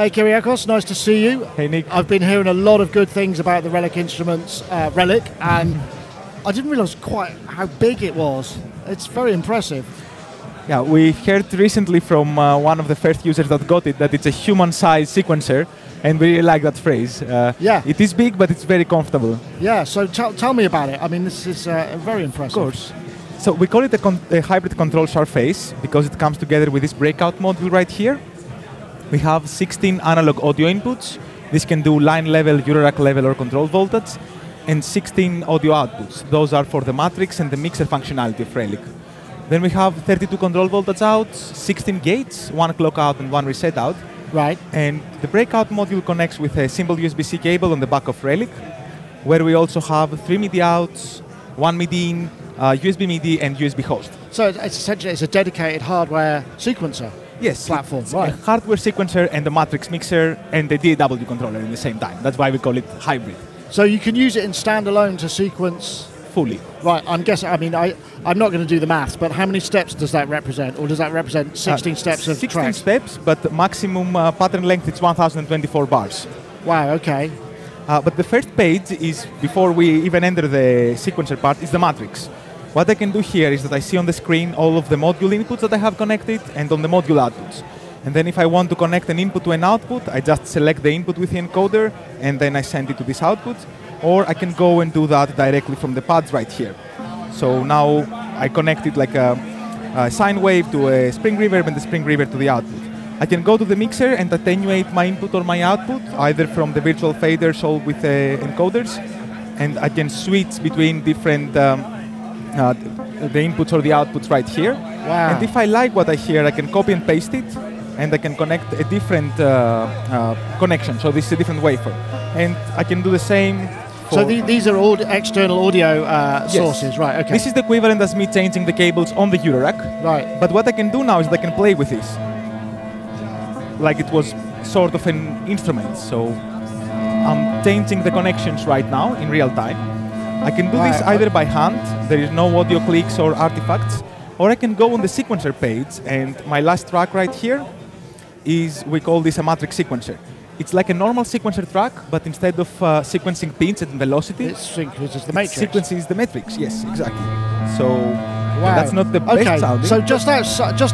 Hey Kyriakos, nice to see you. Hey Nick. I've been hearing a lot of good things about the Reliq Instruments, Reliq, and I didn't realise quite how big it was. It's very impressive. Yeah, we heard recently from one of the first users that got it that it's a human-sized sequencer, and we really like that phrase. Yeah. It is big, but it's very comfortable. Yeah, so tell me about it. I mean, this is very impressive. Of course. So we call it a hybrid control surface because it comes together with this breakout module right here. We have 16 analog audio inputs. This can do line level, Eurorack level, or control voltage, and 16 audio outputs. Those are for the matrix and the mixer functionality of Reliq. Then we have 32 control voltage outs, 16 gates, one clock out and one reset out. Right. And the breakout module connects with a simple USB-C cable on the back of Reliq, where we also have 3 MIDI outs, 1 MIDI in, USB MIDI, and USB host. So it's essentially a dedicated hardware sequencer. Yes, platform. Right. A hardware sequencer and a matrix mixer and a DAW controller in the same time. That's why we call it hybrid. So you can use it in standalone to sequence fully. Right. I'm guessing. I mean, I'm not going to do the maths, but how many steps does that represent, or does that represent 16 steps of 16 track? Steps, but the maximum pattern length is 1,024 bars. Wow. Okay. But the first page is before we even enter the sequencer part is the matrix. What I can do here is that I see on the screen all of the module inputs that I have connected and on the module outputs. And then if I want to connect an input to an output, I just select the input with the encoder and then I send it to this output. Or I can go and do that directly from the pads right here. So now I connected like a sine wave to a spring reverb and the spring reverb to the output. I can go to the mixer and attenuate my input or my output, either from the virtual faders or with encoders. And I can switch between different the inputs or the outputs right here. Wow. And if I like what I hear, I can copy and paste it, and I can connect a different connection. So this is a different waveform. And I can do the same. So these are all external audio sources, right? Okay. This is the equivalent as me changing the cables on the Eurorack. Right. But what I can do now is that I can play with this, like it was sort of an instrument. So I'm changing the connections right now in real time. I can do this either by hand, there is no audio clicks or artifacts, or I can go on the sequencer page, and my last track right here is, we call this a matrix sequencer. It's like a normal sequencer track, but instead of sequencing pins and velocity, it sequences the matrix. Sequences the matrix, yes, exactly. So that's not the best sounding. So just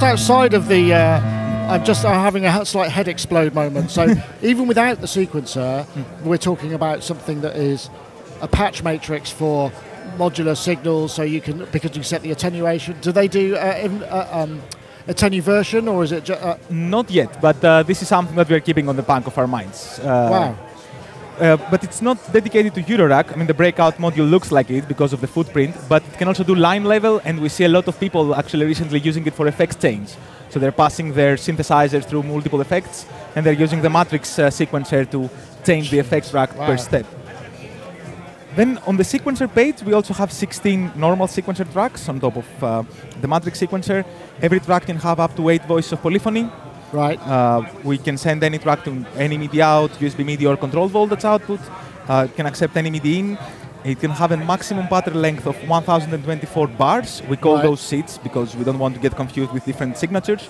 outside of the, I'm just having a slight head explode moment. So even without the sequencer, we're talking about something that is a patch matrix for modular signals, so you can, because you set the attenuation. Do they do attenuversion, or is it just... Not yet, but this is something that we are keeping on the back of our minds. Wow. But it's not dedicated to Eurorack. I mean, the breakout module looks like it because of the footprint, but it can also do line level, and we see a lot of people actually recently using it for effects change. So they're passing their synthesizers through multiple effects, and they're using the matrix sequencer to change the effects track per step. Then on the sequencer page, we also have 16 normal sequencer tracks on top of the matrix sequencer. Every track can have up to 8 voices of polyphony. Right. We can send any track to any MIDI out, USB MIDI or control voltage output. It can accept any MIDI in. It can have a maximum pattern length of 1,024 bars. We call those seats because we don't want to get confused with different signatures.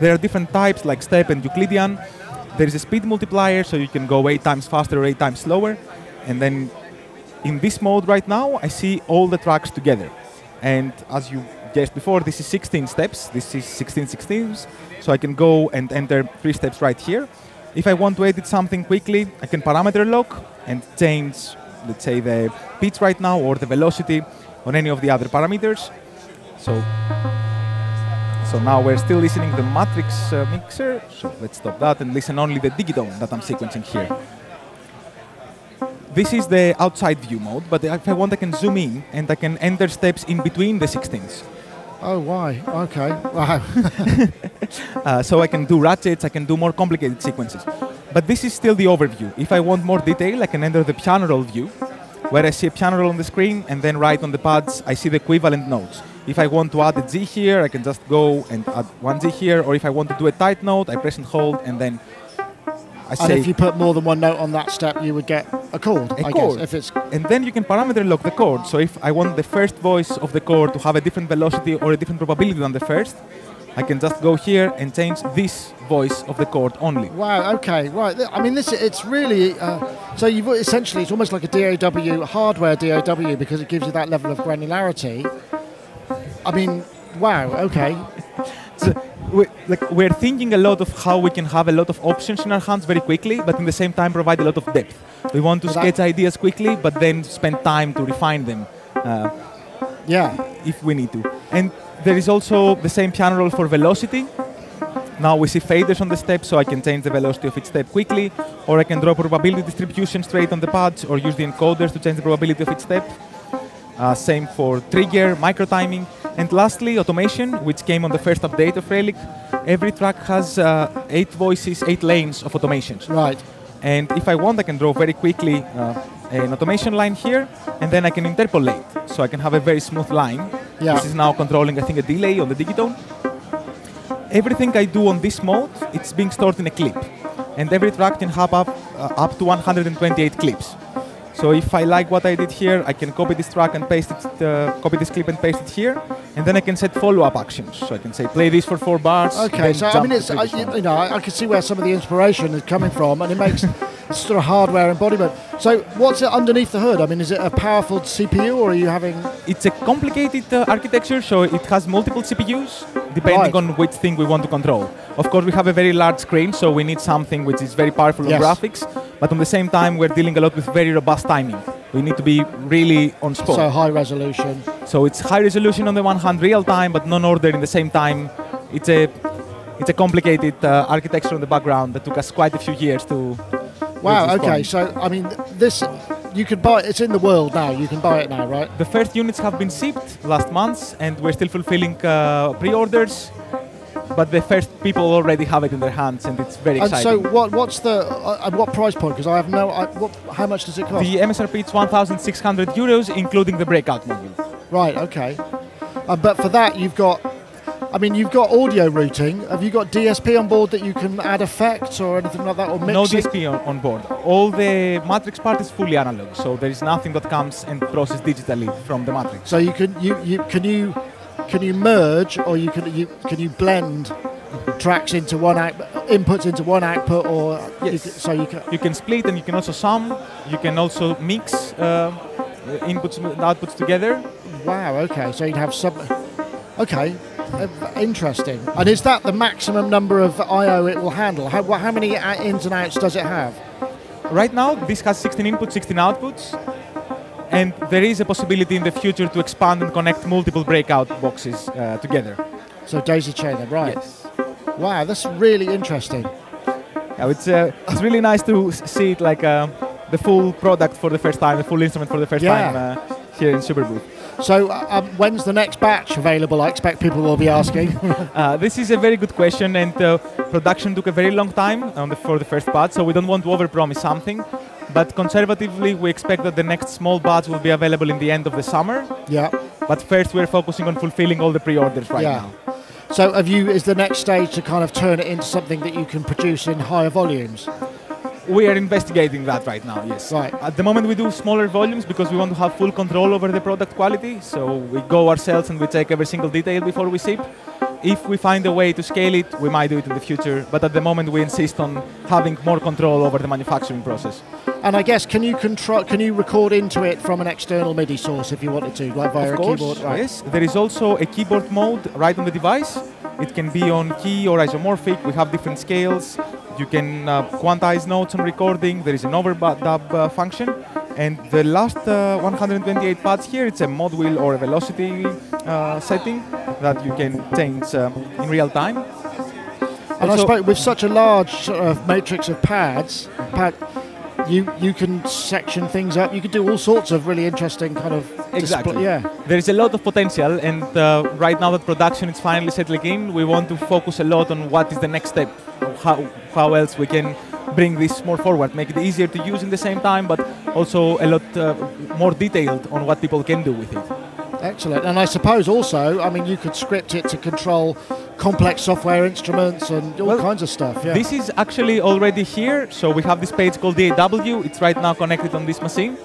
There are different types like step and Euclidean. There is a speed multiplier, so you can go 8 times faster or 8 times slower. And then in this mode right now, I see all the tracks together. And as you guessed before, this is 16 steps. This is 16 16s. So I can go and enter 3 steps right here. If I want to edit something quickly, I can parameter lock and change, let's say, the pitch right now or the velocity on any of the other parameters. So now we're still listening to the matrix mixer. So let's stop that and listen only the Digitone that I'm sequencing here. This is the outside view mode, but if I want, I can zoom in and I can enter steps in between the 16s. Oh, why? Okay. Wow. So I can do ratchets, I can do more complicated sequences. But this is still the overview. If I want more detail, I can enter the piano roll view, where I see a piano roll on the screen, and then right on the pads, I see the equivalent notes. If I want to add a G here, I can just go and add one G here, or if I want to do a tight note, I press and hold, and then I and see. If you put more than one note on that step, you would get a chord, I guess. If it's and then you can parameter lock the chord. So if I want the first voice of the chord to have a different velocity or a different probability than the first, I can just go here and change this voice of the chord only. Wow, okay, right. I mean, it's really, so you've essentially, it's almost like a DAW, a hardware DAW, because it gives you that level of granularity. I mean, wow, okay. So, we're thinking a lot of how we can have a lot of options in our hands very quickly, but at the same time provide a lot of depth. We want to sketch ideas quickly, but then spend time to refine them. If we need to. And there is also the same piano roll for velocity. Now we see faders on the step, so I can change the velocity of each step quickly, or I can draw probability distribution straight on the pads, or use the encoders to change the probability of each step. Same for trigger, micro-timing. And lastly, automation, which came on the first update of Reliq. Every track has 8 voices, 8 lanes of automations. Right. And if I want, I can draw very quickly an automation line here, and then I can interpolate. So I can have a very smooth line. Yeah. This is now controlling, I think, a delay on the Digitone. Everything I do on this mode, it's being stored in a clip. And every track can have up to 128 clips. So if I like what I did here, I can copy this track and paste it, copy this clip and paste it here, and then I can set follow-up actions. So I can say, play this for 4 bars. Okay, so I mean, it's, you know, I can see where some of the inspiration is coming from, and it makes sort of hardware embodiment. So what's it underneath the hood? I mean, is it a powerful CPU, or are you having? It's a complicated architecture, so it has multiple CPUs depending on which thing we want to control. Of course, we have a very large screen, so we need something which is very powerful on graphics. But at the same time, we're dealing a lot with very robust timing. We need to be really on spot. So high resolution. So it's high resolution on the one hand, real time, but non-order in the same time. It's a complicated architecture in the background that took us quite a few years to. Wow. Okay. So I mean, this you could buy. It's in the world now. You can buy it now, right? The first units have been shipped last month, and we're still fulfilling pre-orders. But the first people already have it in their hands, and it's very exciting. And so, what's the what price point? Because I have no. How much does it cost? The MSRP is €1,600, including the breakout module. Right. Okay. But for that, you've got. I mean, you've got audio routing. Have you got DSP on board that you can add effects or anything like that, or mix? No DSP on board. All the matrix part is fully analog, so there is nothing that comes and processed digitally from the matrix. So you can you merge, or can you blend tracks into one inputs into one output, or yes. you can split, and you can also sum. You can also mix inputs and outputs together. Wow. Okay. So you'd have sub. Okay. Interesting. And is that the maximum number of I/O it will handle? How many ins and outs does it have? Right now, this has 16 inputs, 16 outputs. And there is a possibility in the future to expand and connect multiple breakout boxes together. So daisy chain them, right? Yes. Wow, that's really interesting. Yeah, it's really nice to see it like the full product for the first time, the full instrument for the first time here in Superbooth. So when's the next batch available? I expect people will be asking. This is a very good question, and production took a very long time for the first batch, so we don't want to overpromise something. But conservatively, we expect that the next small batch will be available in the end of the summer. Yeah. But first, we're focusing on fulfilling all the pre-orders right now. So is the next stage to kind of turn it into something that you can produce in higher volumes? We are investigating that right now, yes. Right. At the moment, we do smaller volumes because we want to have full control over the product quality. So we go ourselves and we check every single detail before we ship. If we find a way to scale it, we might do it in the future. But at the moment, we insist on having more control over the manufacturing process. And I guess, can you record into it from an external MIDI source if you wanted to, like via a keyboard? Right? Yes. There is also a keyboard mode right on the device. It can be on key or isomorphic. We have different scales. You can quantize notes on recording. There is an overdub function. And the last 128 pads here, it's a mod wheel or a velocity setting that you can change in real time. And I suppose with such a large matrix of pads, you can section things up. You can do all sorts of really interesting kind of display. Yeah. There is a lot of potential, and right now that production is finally settling in, we want to focus a lot on what is the next step, how else we can bring this more forward, make it easier to use in the same time, but also a lot more detailed on what people can do with it. Excellent. And I suppose also, I mean, you could script it to control complex software instruments and all kinds of stuff. Yeah. This is actually already here. So we have this page called DAW. It's right now connected on this machine.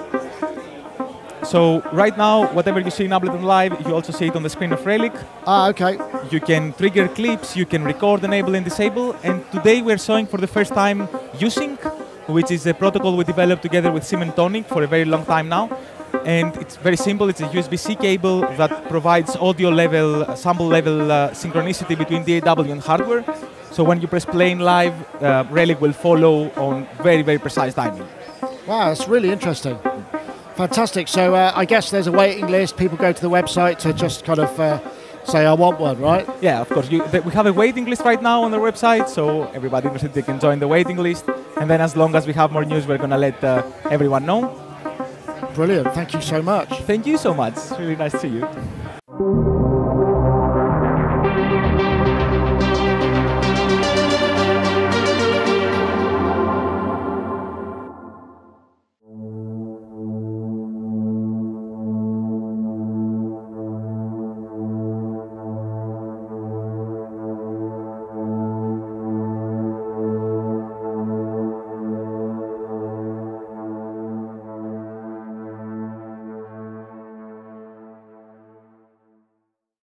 So right now, whatever you see in Ableton Live, you also see it on the screen of Reliq. Ah, okay. You can trigger clips, you can record, enable, and disable. And today we're showing for the first time U-Sync, which is a protocol we developed together with Sim and Tonic for a very long time now. And it's very simple. It's a USB-C cable that provides audio level, sample level synchronicity between DAW and hardware. So when you press play in live, Reliq will follow on very, very precise timing. Wow, that's really interesting. Fantastic. So I guess there's a waiting list. People go to the website to just kind of say, I want one, right? Yeah, of course. We have a waiting list right now on the website, so everybody interested, they can join the waiting list. And then as long as we have more news, we're going to let everyone know. Brilliant. Thank you so much. Thank you so much. It's really nice to see you.